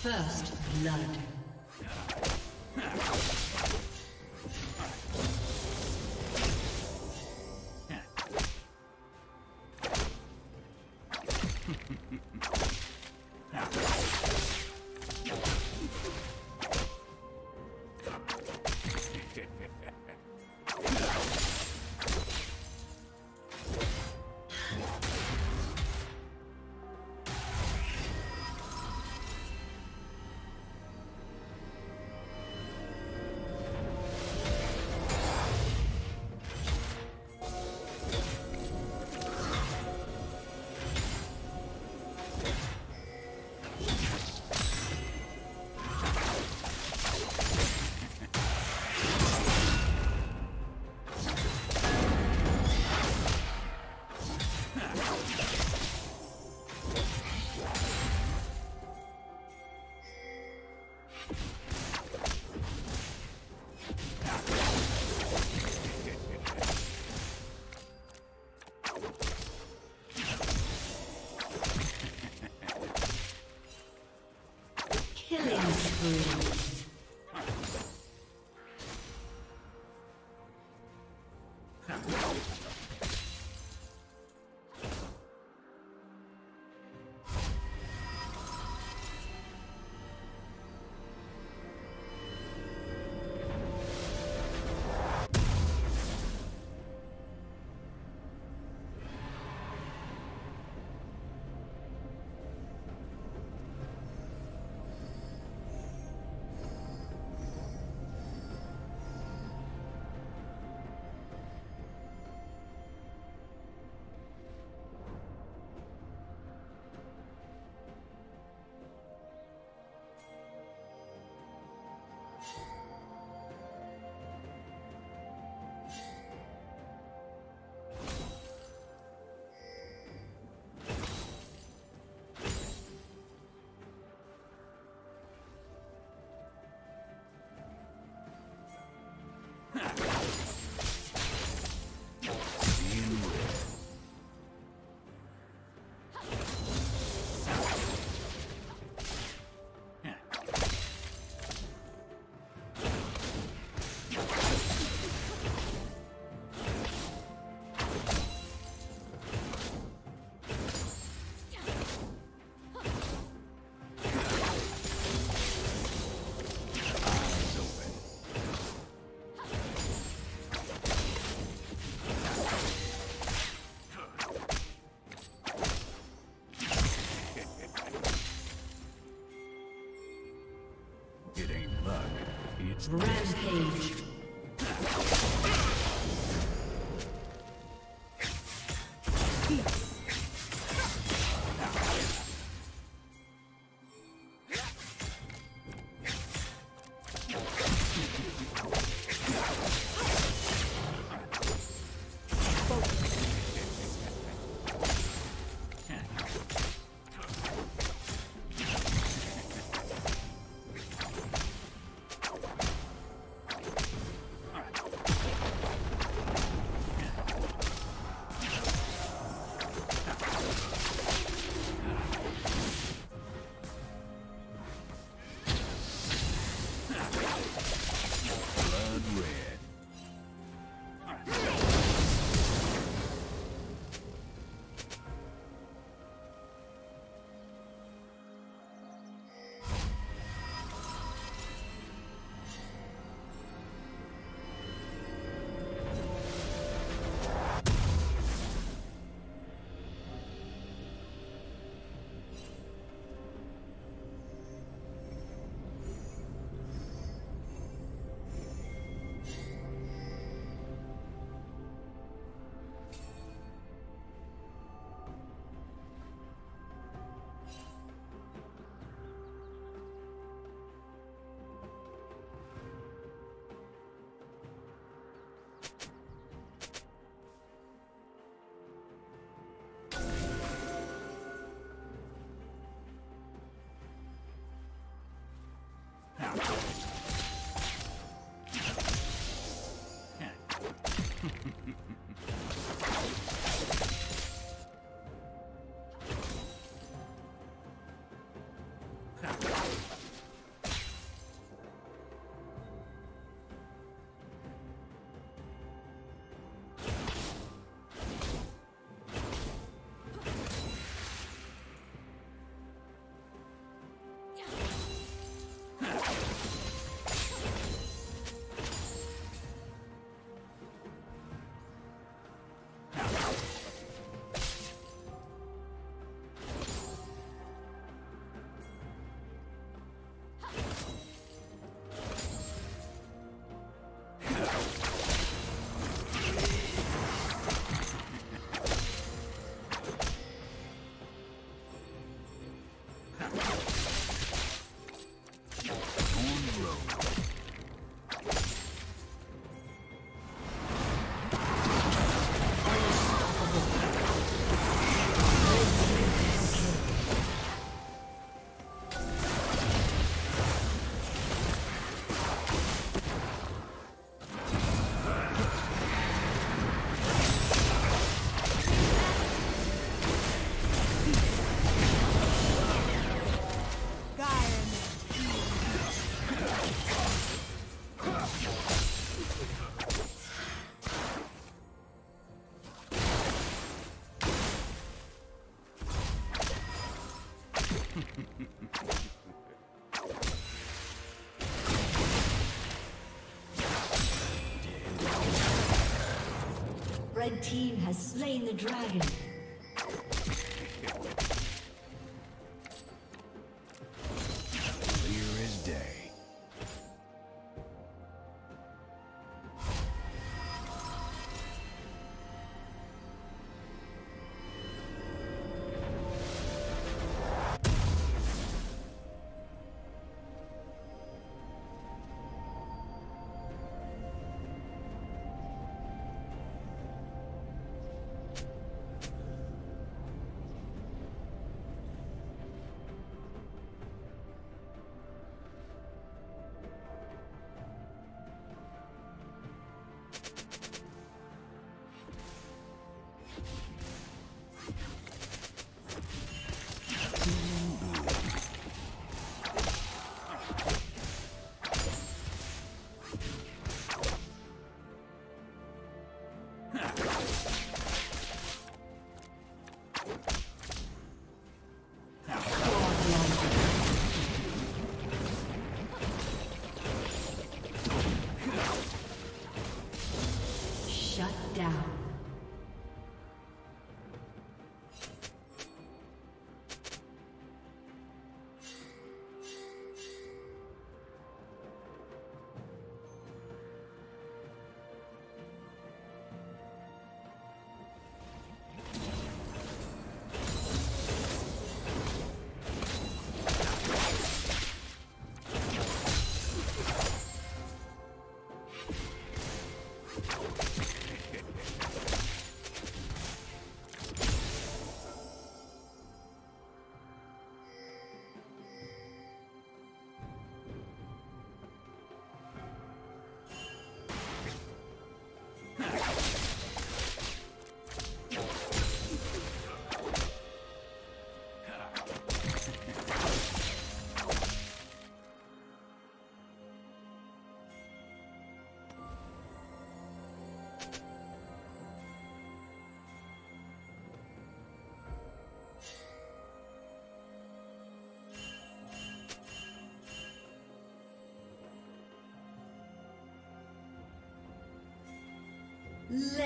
First blood. Rampage. Red team has slain the dragon.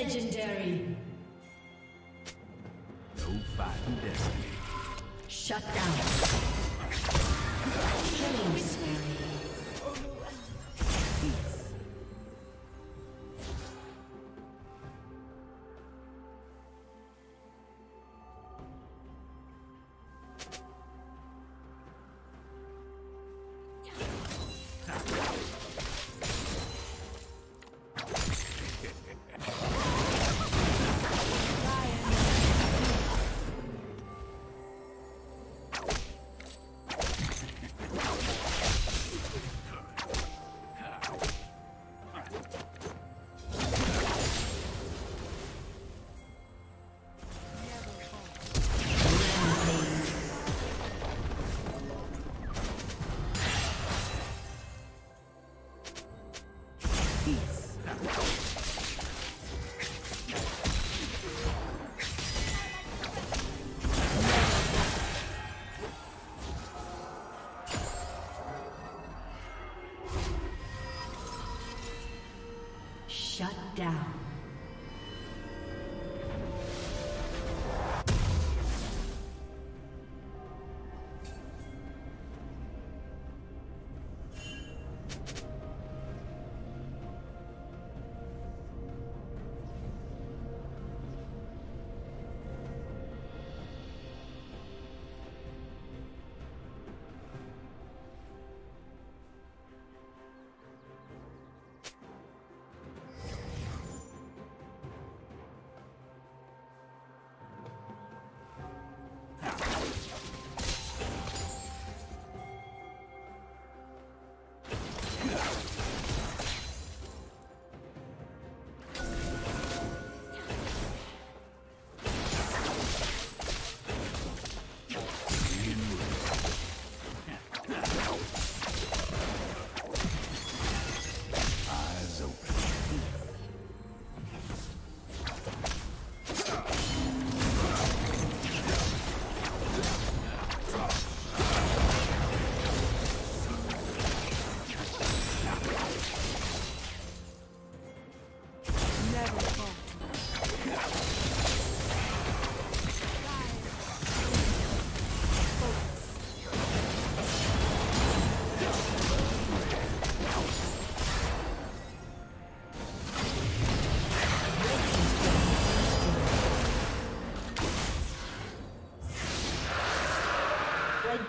Legendary. No fighting destiny. Shut down. Killing spree.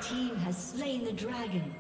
team has slain the dragon.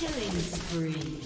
Killing spree.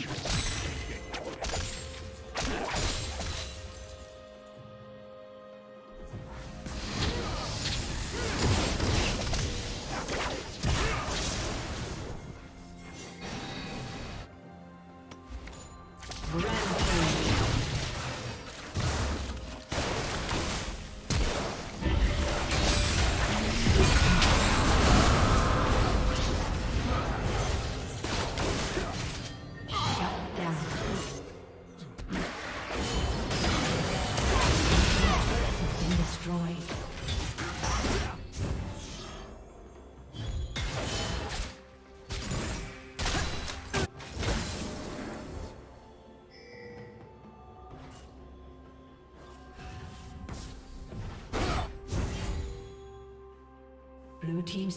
Blue team's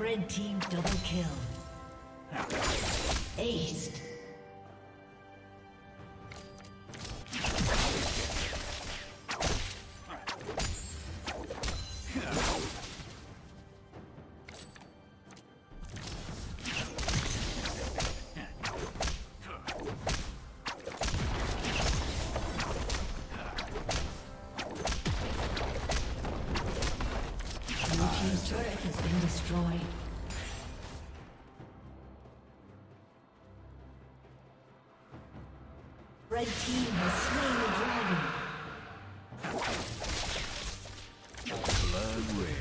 Red team double kill. Ace. Red team has slain the dragon. Blood red.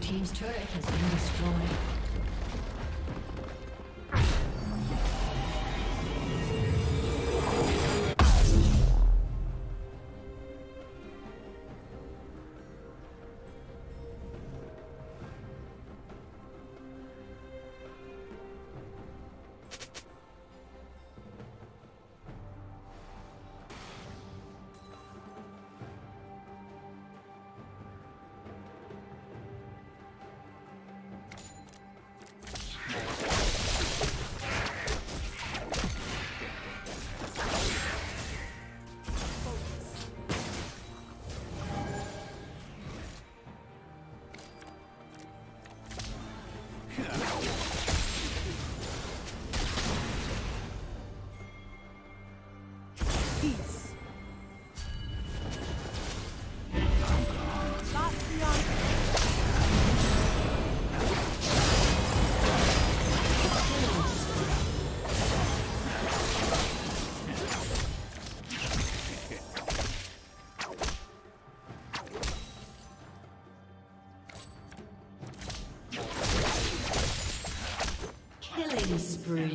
Team's turret has been destroyed. Spree.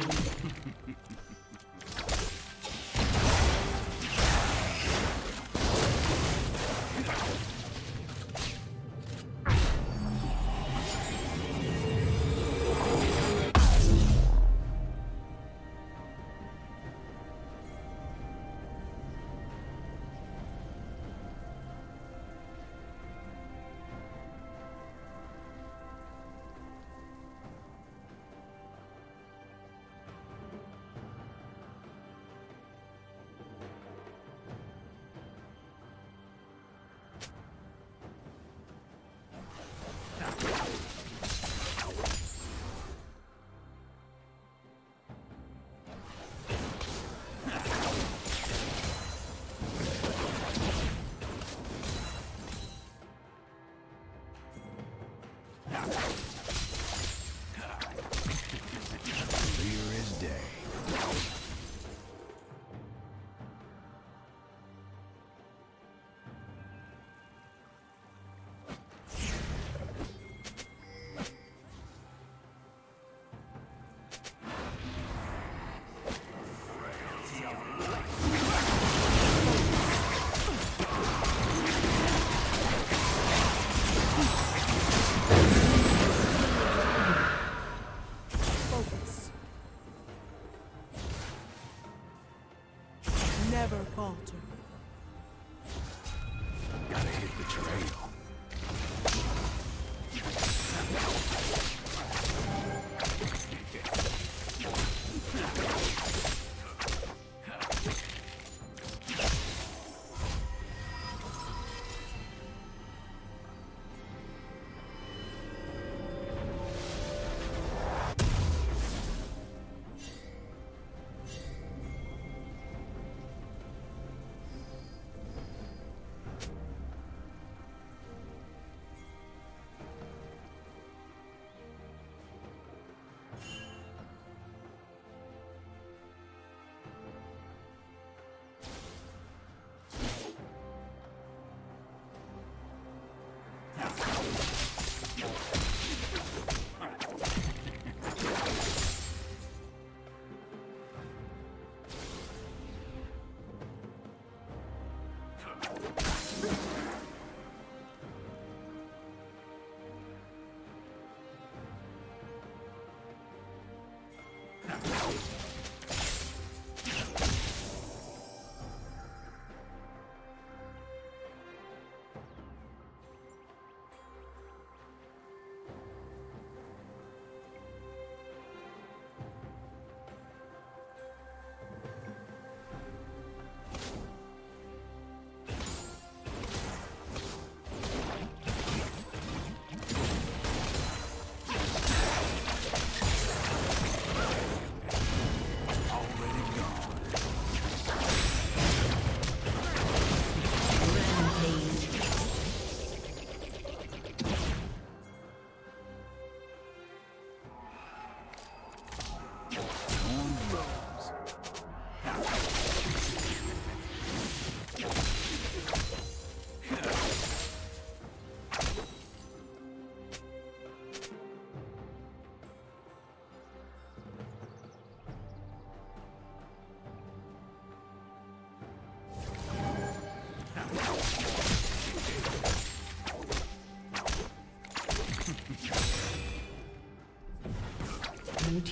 Blue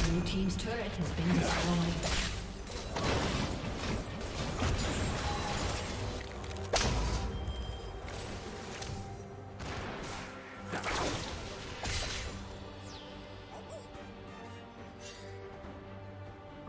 Blue team's turret has been destroyed.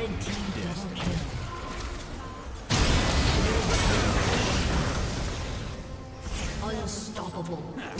Red team double kill. Unstoppable.